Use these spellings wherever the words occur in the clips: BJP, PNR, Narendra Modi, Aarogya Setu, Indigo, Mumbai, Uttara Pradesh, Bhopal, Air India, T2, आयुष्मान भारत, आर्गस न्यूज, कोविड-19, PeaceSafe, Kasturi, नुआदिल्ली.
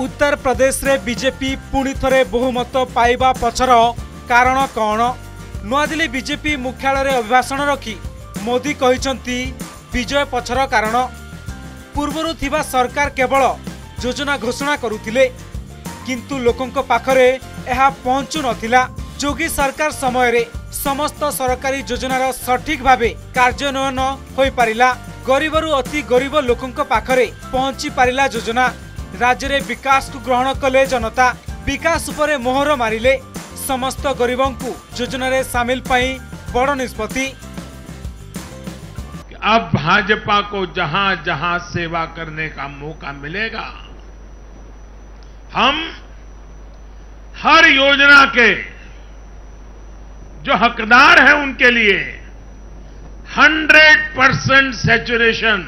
उत्तर प्रदेश रे बीजेपी पुणी थरे बहुमत पाइबा पछर कारण कौन? नुआदिल्ली बीजेपी मुख्यालय रे अभिभाषण रखी मोदी कहिसंती विजय पछर कारण। पूर्वरु थिबा सरकार केवल योजना घोषणा करुतिले किंतु लोकंको पाखरे एहा पहुंचु नथिला। जोगी सरकार समय रे समस्त सरकारी योजनार सठिक भावे कार्यान्वयन होई पारिला। गरीबरु अति गरीब लोकंको पाखरे पहुंची पारिला योजना। राज्य रे विकास को ग्रहण कले जनता, विकास उपरे मोहर मारिले। समस्त गरीबंकु योजना रे शामिल पई बड़ निष्पत्ति। अब भाजपा को जहां जहां सेवा करने का मौका मिलेगा, हम हर योजना के जो हकदार हैं उनके लिए 100% सैचुरेशन,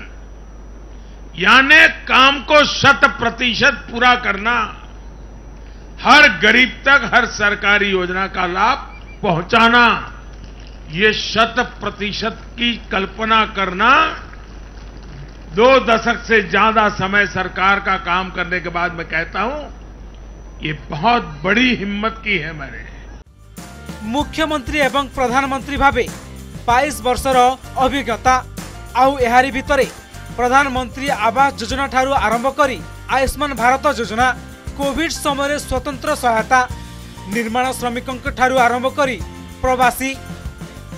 यानी काम को 100% पूरा करना, हर गरीब तक हर सरकारी योजना का लाभ पहुंचाना, ये 100% की कल्पना करना 2 दशक से ज्यादा समय सरकार का काम करने के बाद मैं कहता हूं ये बहुत बड़ी हिम्मत की है। मैंने मुख्यमंत्री एवं प्रधानमंत्री भावे 22 वर्षर अभिज्ञता आउ एहारी भितरे प्रधानमंत्री आवास योजना ठारू आरंभ करी आयुष्मान भारत योजना, कोविड समय स्वतंत्र सहायता, निर्माण श्रमिकों ठारू आरंभ करी प्रवासी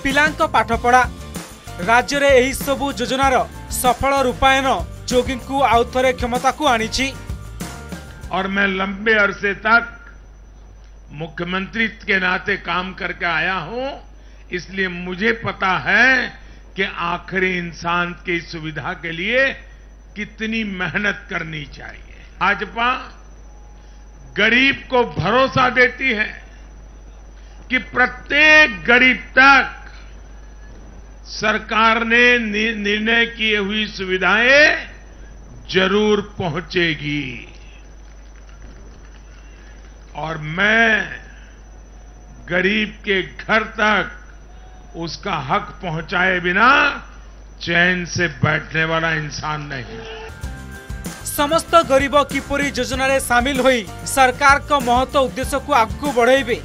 पिलांक पाठपढ़ा। राज्य रे एही सबु योजनार सफल रूपायन जोगी को आउ थरे क्षमता को आनीछि। और मैं लंबे अरसे तक मुख्यमंत्री के नाते काम करके आया हूं, इसलिए मुझे पता है कि आखिरी इंसान की सुविधा के लिए कितनी मेहनत करनी चाहिए। भाजपा गरीब को भरोसा देती है कि प्रत्येक गरीब तक सरकार ने निर्णय किए हुई सुविधाएं जरूर पहुंचेगी। और मैं गरीब के घर तक उसका हक पहुंचाए बिना चैन से बैठने वाला इंसान नहीं। समस्त गरीब किपरी योजना रे शामिल होई सरकार का महत्व उद्देश्य को आगु बढ़ाइबे,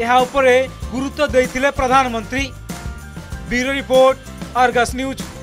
यहा उपरे गुरुत्व देइथिले प्रधानमंत्री। Bureau report, आर्गस न्यूज।